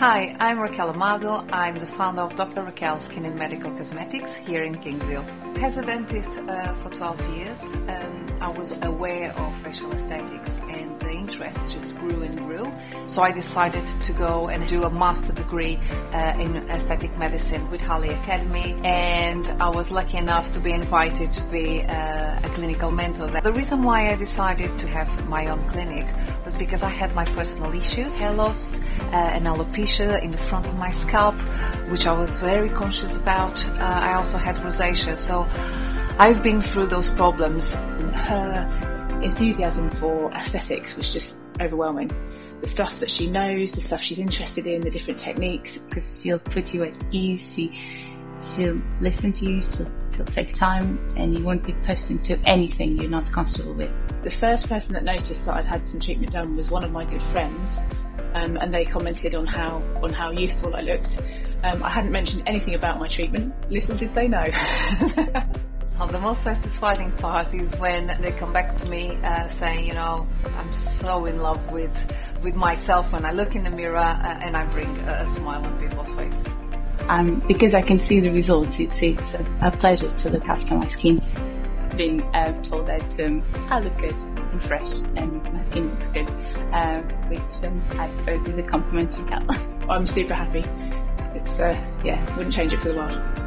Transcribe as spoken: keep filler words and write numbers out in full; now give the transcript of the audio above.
Hi, I'm Raquel Amado. I'm the founder of Doctor Raquel Skin and Medical Cosmetics here in Kingsville. As a dentist uh, for twelve years, um, I was aware of facial aesthetics and the interest just grew and grew. So I decided to go and do a master degree uh, in aesthetic medicine with Harley Academy, and I was lucky enough to be invited to be uh, a clinical mentor. The reason why I decided to have my own clinic was because I had my personal issues, hair loss, uh, and alopecia in the front of my scalp, which I was very conscious about. Uh, I also had rosacea, so I've been through those problems. Her enthusiasm for aesthetics was just overwhelming. The stuff that she knows, the stuff she's interested in, the different techniques. Because she'll put you at ease, she, she'll listen to you, she'll, she'll take time, and you won't be pushed into anything you're not comfortable with. The first person that noticed that I'd had some treatment done was one of my good friends. Um, and they commented on how on how youthful I looked. Um, I hadn't mentioned anything about my treatment. Little did they know. Well, the most satisfying part is when they come back to me uh, saying, you know, I'm so in love with with myself when I look in the mirror uh, and I bring a, a smile on people's face. Um, because I can see the results, it's, it's a, a pleasure to look after my skin. Being uh, told that um, I look good and fresh and my skin looks good, uh, which um, I suppose is a compliment to Cal. I'm super happy. It's uh, yeah, wouldn't change it for the world.